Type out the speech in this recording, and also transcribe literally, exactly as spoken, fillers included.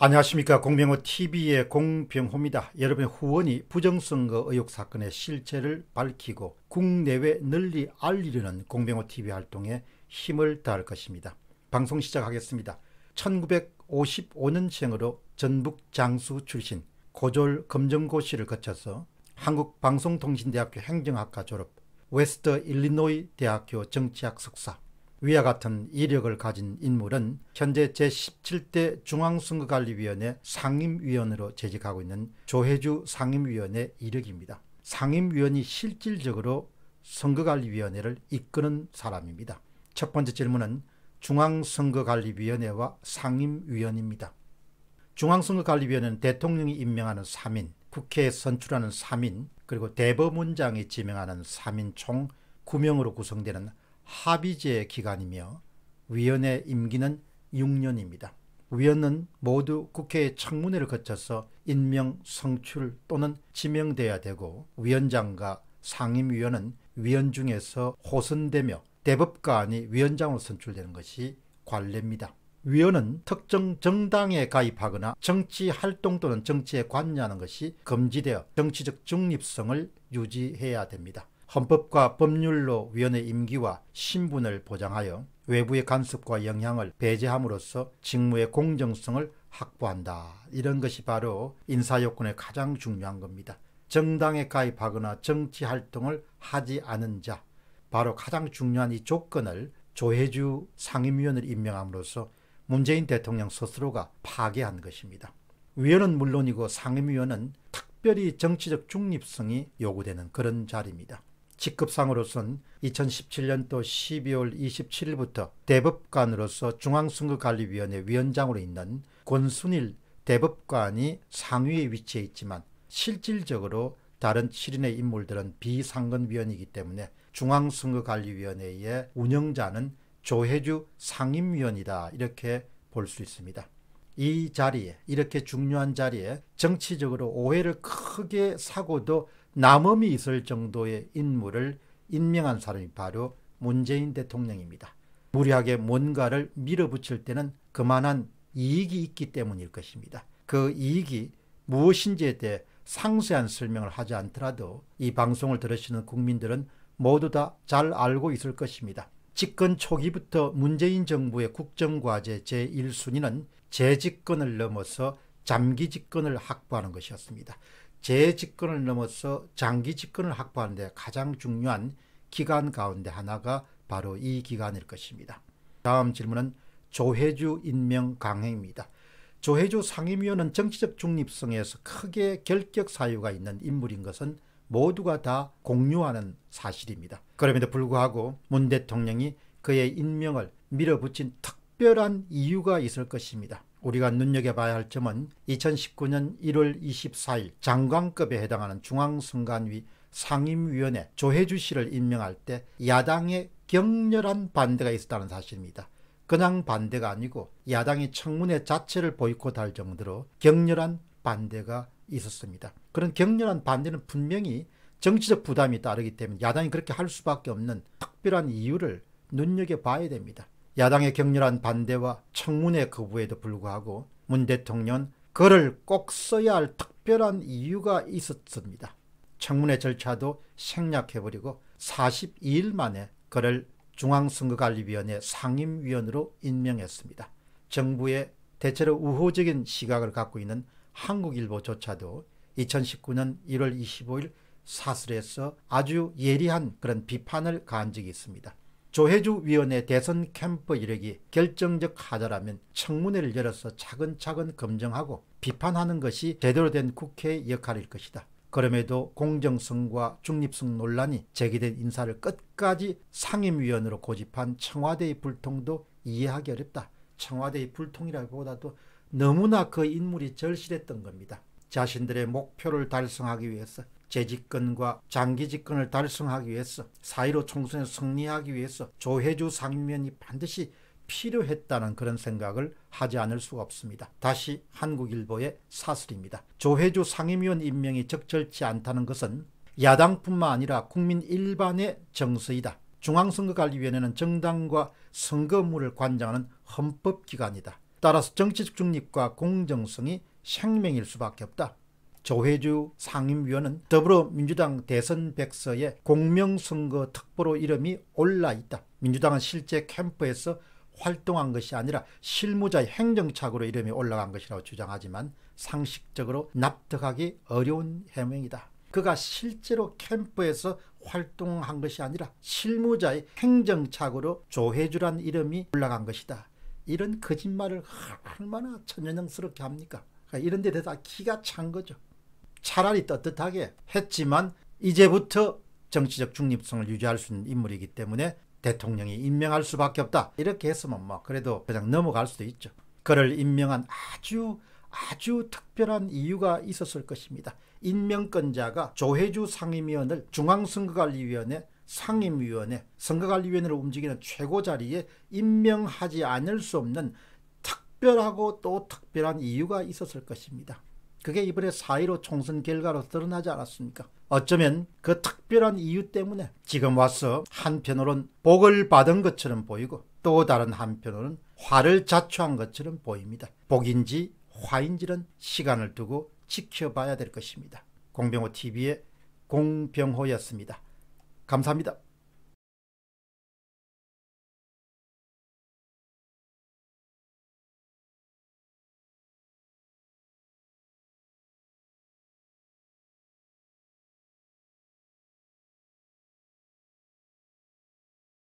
안녕하십니까. 공병호티비의 공병호입니다. 여러분의 후원이 부정선거 의혹 사건의 실체를 밝히고 국내외 널리 알리려는 공병호티비 활동에 힘을 다할 것입니다. 방송 시작하겠습니다. 천구백오십오 년생으로 전북 장수 출신, 고졸 검정고시를 거쳐서 한국방송통신대학교 행정학과 졸업, 웨스트 일리노이 대학교 정치학 석사. 위와 같은 이력을 가진 인물은 현재 제십칠 대 중앙선거관리위원회 상임위원으로 재직하고 있는 조해주 상임위원의 이력입니다. 상임위원이 실질적으로 선거관리위원회를 이끄는 사람입니다. 첫 번째 질문은 중앙선거관리위원회와 상임위원입니다. 중앙선거관리위원회는 대통령이 임명하는 삼 인, 국회에 선출하는 삼 인, 그리고 대법원장이 지명하는 삼 인 총 구 명으로 구성되는 합의제 기간이며 위원회 임기는 육 년입니다. 위원은 모두 국회의 청문회를 거쳐서 임명, 성출 또는 지명돼야 되고, 위원장과 상임위원은 위원 중에서 호선되며 대법관이 위원장으로 선출되는 것이 관례입니다. 위원은 특정 정당에 가입하거나 정치활동 또는 정치에 관여하는 것이 금지되어 정치적 중립성을 유지해야 됩니다. 헌법과 법률로 위원회 임기와 신분을 보장하여 외부의 간섭과 영향을 배제함으로써 직무의 공정성을 확보한다. 이런 것이 바로 인사요건의 가장 중요한 겁니다. 정당에 가입하거나 정치활동을 하지 않은 자, 바로 가장 중요한 이 조건을 조해주 상임위원을 임명함으로써 문재인 대통령 스스로가 파괴한 것입니다. 위원은 물론이고 상임위원은 특별히 정치적 중립성이 요구되는 그런 자리입니다. 직급상으로선 이천십칠 년도 십이월 이십칠일부터 대법관으로서 중앙선거관리위원회 위원장으로 있는 권순일 대법관이 상위에 위치해 있지만, 실질적으로 다른 칠 인의 인물들은 비상근위원이기 때문에 중앙선거관리위원회의 운영자는 조해주 상임위원이다, 이렇게 볼 수 있습니다. 이 자리에, 이렇게 중요한 자리에 정치적으로 오해를 크게 사고도 남음이 있을 정도의 인물을 임명한 사람이 바로 문재인 대통령입니다. 무리하게 뭔가를 밀어붙일 때는 그만한 이익이 있기 때문일 것입니다. 그 이익이 무엇인지에 대해 상세한 설명을 하지 않더라도 이 방송을 들으시는 국민들은 모두 다 잘 알고 있을 것입니다. 집권 초기부터 문재인 정부의 국정과제 제일 순위는 재집권을 넘어서 잠기집권을 확보하는 것이었습니다. 재집권을 넘어서 장기집권을 확보하는 데 가장 중요한 기간 가운데 하나가 바로 이 기간일 것입니다. 다음 질문은 조해주 임명 강행입니다. 조해주 상임위원은 정치적 중립성에서 크게 결격 사유가 있는 인물인 것은 모두가 다 공유하는 사실입니다. 그럼에도 불구하고 문 대통령이 그의 임명을 밀어붙인 특별한 이유가 있을 것입니다. 우리가 눈여겨봐야 할 점은 이천십구 년 일월 이십사일 장관급에 해당하는 중앙선관위 상임위원회 조해주 씨를 임명할 때 야당의 격렬한 반대가 있었다는 사실입니다. 그냥 반대가 아니고 야당이 청문회 자체를 보이콧할 정도로 격렬한 반대가 있었습니다. 그런 격렬한 반대는 분명히 정치적 부담이 따르기 때문에 야당이 그렇게 할 수밖에 없는 특별한 이유를 눈여겨봐야 됩니다. 야당의 격렬한 반대와 청문회 거부에도 불구하고 문 대통령은 글을 꼭 써야 할 특별한 이유가 있었습니다. 청문회 절차도 생략해버리고 사십이 일 만에 그를 중앙선거관리위원회 상임위원으로 임명했습니다. 정부의 대체로 우호적인 시각을 갖고 있는 한국일보조차도 이천십구 년 일월 이십오일 사설에서 아주 예리한 그런 비판을 가한 적이 있습니다. 조해주 위원의 대선 캠프 이력이 결정적 하자라면 청문회를 열어서 차근차근 검증하고 비판하는 것이 제대로 된 국회의 역할일 것이다. 그럼에도 공정성과 중립성 논란이 제기된 인사를 끝까지 상임위원으로 고집한 청와대의 불통도 이해하기 어렵다. 청와대의 불통이라기보다도 너무나 그 인물이 절실했던 겁니다. 자신들의 목표를 달성하기 위해서, 재집권과 장기집권을 달성하기 위해서, 사 일오 총선에 승리하기 위해서 조해주 상임위원이 반드시 필요했다는 그런 생각을 하지 않을 수가 없습니다. 다시 한국일보의 사설입니다. 조해주 상임위원 임명이 적절치 않다는 것은 야당뿐만 아니라 국민 일반의 정서이다. 중앙선거관리위원회는 정당과 선거물을 관장하는 헌법기관이다. 따라서 정치적 중립과 공정성이 생명일 수밖에 없다. 조해주 상임위원은 더불어민주당 대선 백서에 공명선거 특보로 이름이 올라있다. 민주당은 실제 캠프에서 활동한 것이 아니라 실무자의 행정착오로 이름이 올라간 것이라고 주장하지만 상식적으로 납득하기 어려운 해명이다. 그가 실제로 캠프에서 활동한 것이 아니라 실무자의 행정착오로 조해주란 이름이 올라간 것이다. 이런 거짓말을 얼마나 천연형스럽게 합니까? 그러니까 이런 데 대해서 기가 찬 거죠. 차라리 떳떳하게 했지만 이제부터 정치적 중립성을 유지할 수 있는 인물이기 때문에 대통령이 임명할 수밖에 없다. 이렇게 했으면 뭐 그래도 그냥 넘어갈 수도 있죠. 그를 임명한 아주 아주 특별한 이유가 있었을 것입니다. 임명권자가 조해주 상임위원을 중앙선거관리위원회, 상임위원회, 선거관리위원회를 움직이는 최고 자리에 임명하지 않을 수 없는 특별하고 또 특별한 이유가 있었을 것입니다. 그게 이번에 사 일오 총선 결과로 드러나지 않았습니까? 어쩌면 그 특별한 이유 때문에 지금 와서 한편으로는 복을 받은 것처럼 보이고 또 다른 한편으로는 화를 자초한 것처럼 보입니다. 복인지 화인지는 시간을 두고 지켜봐야 될 것입니다. 공병호티비의 공병호였습니다. 감사합니다.